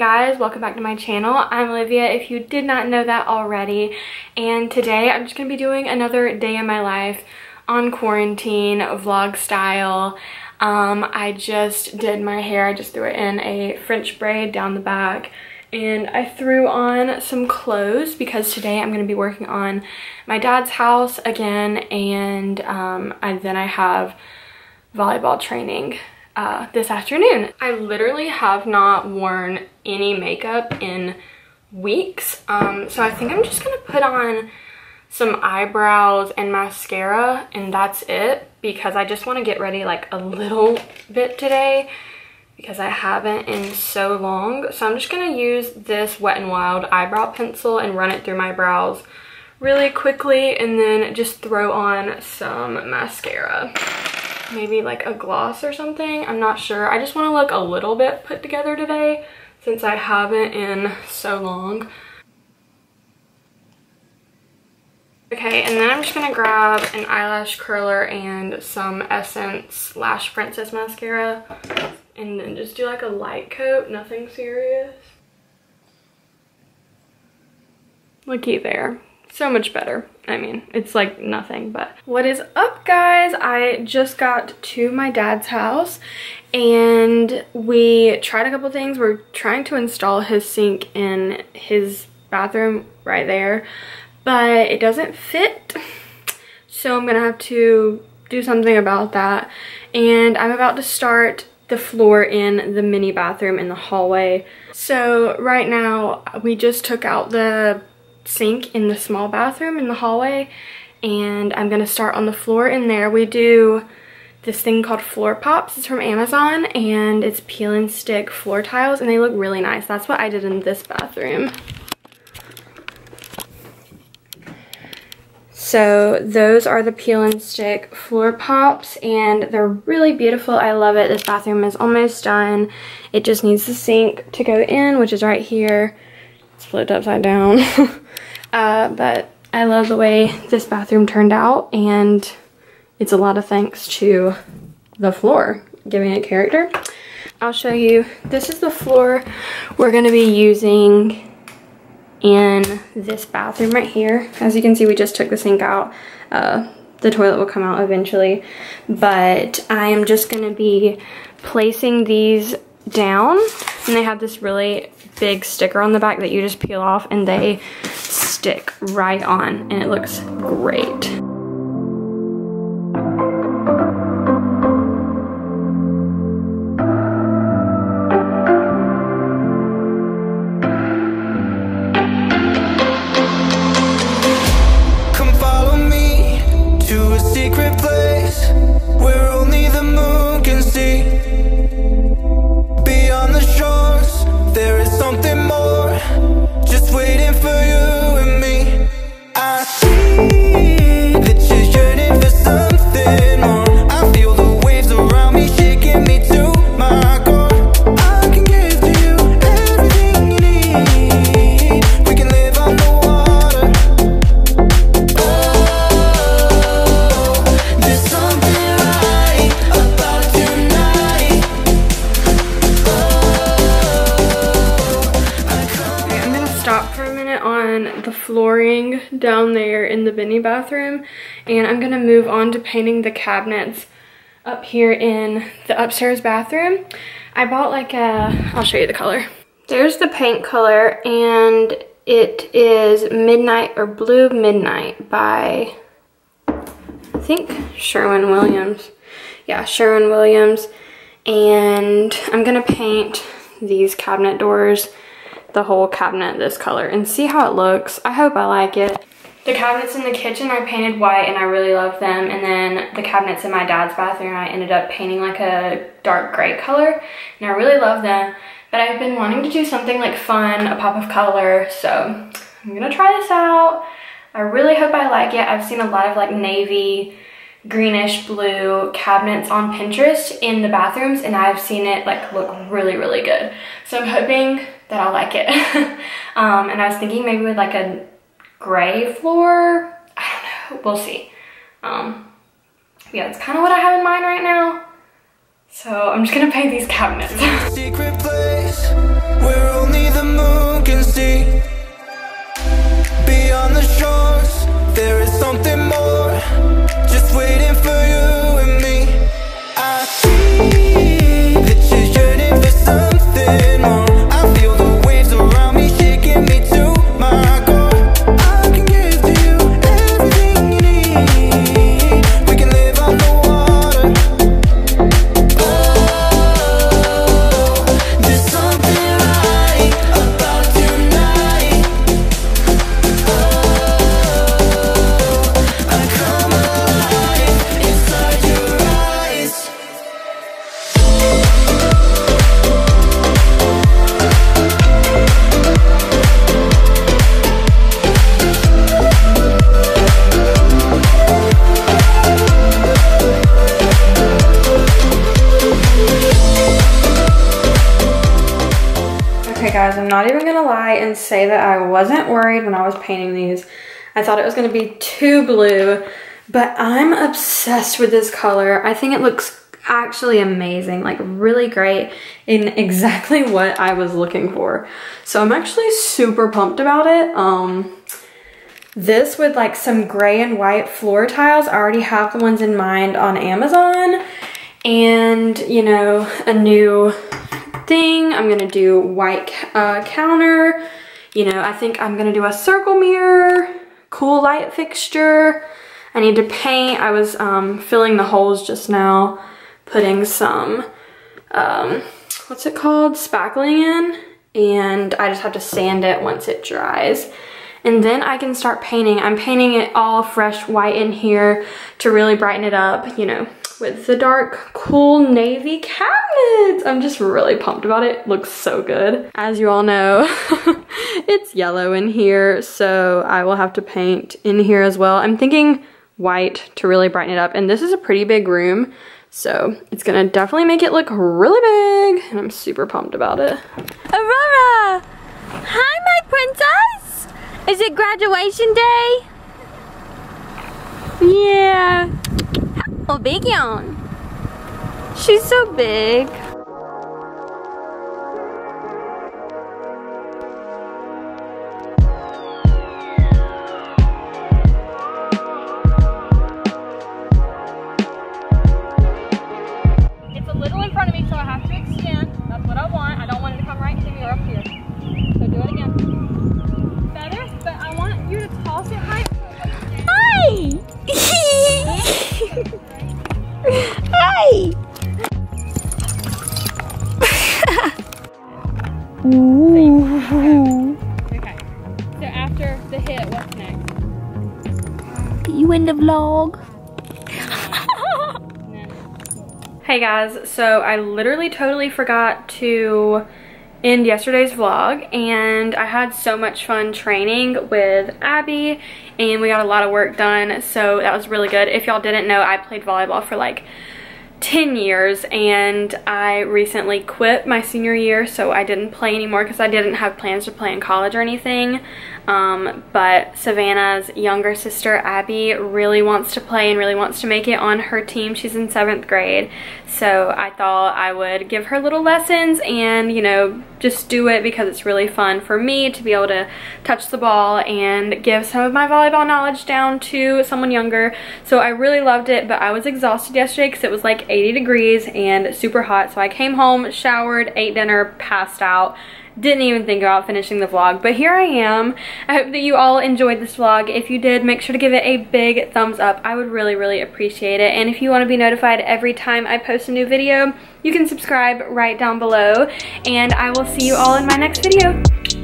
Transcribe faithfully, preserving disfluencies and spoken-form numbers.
guys, welcome back to my channel. I'm Olivia, if you did not know that already, and today I'm just gonna be doing another day in my life on quarantine vlog style. um I just did my hair. I just threw it in a French braid down the back, and I threw on some clothes because today I'm gonna be working on my dad's house again, and um and then I have volleyball training Uh, this afternoon. I literally have not worn any makeup in weeks, um, so I think I'm just gonna put on some eyebrows and mascara, and that's it, because I just want to get ready like a little bit today because I haven't in so long. So I'm just gonna use this Wet n Wild eyebrow pencil and run it through my brows really quickly, and then just throw on some mascara. Maybe like a gloss or something, I'm not sure. I just want to look a little bit put together today since I haven't in so long. Okay, and then I'm just gonna grab an eyelash curler and some Essence Lash Princess mascara, and then just do like a light coat, nothing serious. Looky there. So much better. I mean, it's like nothing, but what is up, guys? I just got to my dad's house and we tried a couple things. We're trying to install his sink in his bathroom right there, but it doesn't fit, so I'm gonna have to do something about that. And I'm about to start the floor in the mini bathroom in the hallway. So right now we just took out the sink in the small bathroom in the hallway, and I'm gonna start on the floor in there. We do this thing called floor pops. It's from Amazon, and it's peel and stick floor tiles, and they look really nice. That's what I did in this bathroom. So those are the peel and stick floor pops, and they're really beautiful. I love it. This bathroom is almost done. It just needs the sink to go in, which is right here. It's flipped upside down. Uh, but I love the way this bathroom turned out, and it's a lot of thanks to the floor giving it character. I'll show you. This is the floor we're going to be using in this bathroom right here. As you can see, we just took the sink out. Uh, the toilet will come out eventually, but I am just going to be placing these down, and they have this really big sticker on the back that you just peel off, and they stick right on, and it looks great. Flooring down there in the mini bathroom, and I'm gonna move on to painting the cabinets up here in the upstairs bathroom. I bought like a, I'll show you the color. There's the paint color, and it is Midnight or Blue Midnight by, I think, Sherwin Williams. Yeah, Sherwin Williams. And I'm gonna paint these cabinet doors, the whole cabinet this color, and see how it looks. I hope I like it. The cabinets in the kitchen I painted white, and I really love them, and then the cabinets in my dad's bathroom I ended up painting like a dark gray color, and I really love them, but I've been wanting to do something like fun, a pop of color, so I'm gonna try this out. I really hope I like it. I've seen a lot of like navy, greenish blue cabinets on Pinterest in the bathrooms, and I've seen it like look really, really good, so I'm hoping that I'll like it. Um, and I was thinking maybe with like a gray floor, I don't know, we'll see. Um, yeah, that's kind of what I have in mind right now. So I'm just gonna paint these cabinets. Secret place, we're only moon can see. Beyond the shores, there is something more, just waiting for you and me. I see that you're yearning for something more. I feel the waves around me shaking me to my core. I can give to you everything you need. We can live on the water. Oh, there's something right about tonight. Oh, I come alive inside your eyes. Okay guys, I'm not even gonna lie and say that I wasn't worried when I was painting these. I thought it was gonna be too blue, but I'm obsessed with this color. I think it looks actually amazing, like really great, in exactly what I was looking for. So I'm actually super pumped about it. Um, this with like some gray and white floor tiles. I already have the ones in mind on Amazon, and you know, a new thing. I'm gonna do white uh, counter. You know, I think I'm gonna do a circle mirror, cool light fixture. I need to paint. I was um, filling the holes just now, putting some, um, what's it called? Spackling in, and I just have to sand it once it dries. And then I can start painting. I'm painting it all fresh white in here to really brighten it up, you know, with the dark, cool navy cabinets. I'm just really pumped about it. It looks so good. As you all know, it's yellow in here, so I will have to paint in here as well. I'm thinking white to really brighten it up, and this is a pretty big room, so it's gonna definitely make it look really big, and I'm super pumped about it. Aurora! Hi, my princess! Is it graduation day? Yeah. Oh, big yawn. She's so big. It's a little in front of me, so I have to extend. That's what I want. I don't want it to come right to me or up here. So do it again. Better, but I want you to toss it high. Hi! Hi! Ooh. Okay. So after the hit, what's next? You in the vlog? Hey guys, so I literally totally forgot to end yesterday's vlog, and I had so much fun training with Abby, and we got a lot of work done, so that was really good. If y'all didn't know, I played volleyball for like ten years, and I recently quit my senior year, so I didn't play anymore because I didn't have plans to play in college or anything. Um, but Savannah's younger sister, Abby, really wants to play and really wants to make it on her team. She's in seventh grade, so I thought I would give her little lessons and, you know, just do it because it's really fun for me to be able to touch the ball and give some of my volleyball knowledge down to someone younger. So I really loved it, but I was exhausted yesterday because it was like eighty degrees and super hot. So I came home, showered, ate dinner, passed out. Didn't even think about finishing the vlog, but here I am. I hope that you all enjoyed this vlog. If you did, make sure to give it a big thumbs up. I would really, really appreciate it. And if you want to be notified every time I post a new video, you can subscribe right down below. And I will see you all in my next video.